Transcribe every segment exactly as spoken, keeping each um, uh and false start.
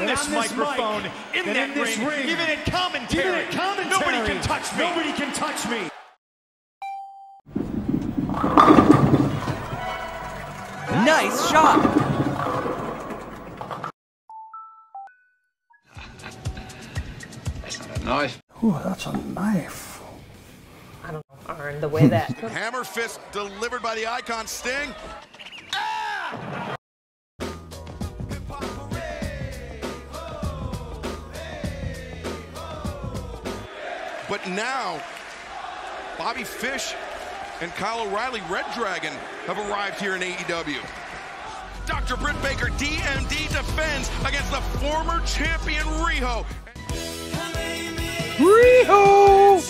on this microphone, in that ring, even in commentary. Nobody can touch me. Nobody can touch me. Nice shot. Knife. Ooh, that's a knife. I don't know, the way that. Hammer fist delivered by the Icon Sting. Ah! But now, Bobby Fish and Kyle O'Reilly, Red Dragon, have arrived here in A E W. Doctor Britt Baker, D M D, defends against the former champion Riho. Riho!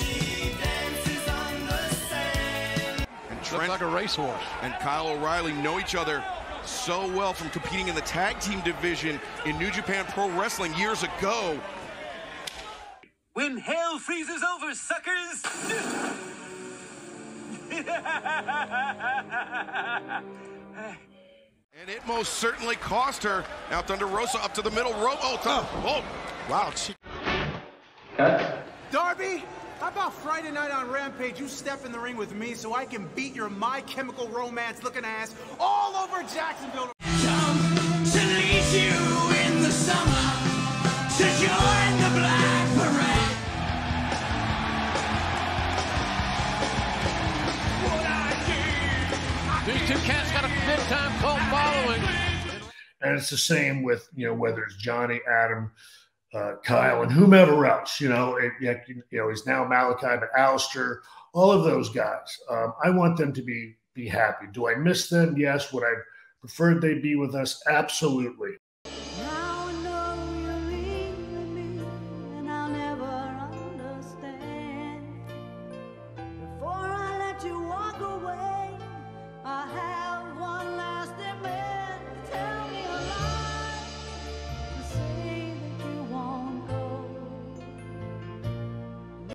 And Trent, like a racehorse, and Kyle O'Reilly know each other so well from competing in the tag team division in New Japan Pro Wrestling years ago. When hell freezes over, suckers! And it most certainly cost her. Now Thunder Rosa up to the middle rope. Oh, oh, oh. Wow. She Darby, how about Friday night on Rampage, you step in the ring with me so I can beat your My Chemical Romance looking ass all over Jacksonville. Come to lead you in the summer, to join the Black Parade. What I do, I These two cats got a big-time cult following. And it's the same with, you know, whether it's Johnny, Adam, Uh, Kyle and whomever else, you know, it, you know, he's now Malachi, but Alistair, all of those guys. Um, I want them to be be happy. Do I miss them? Yes. Would I prefer they be with us? Absolutely.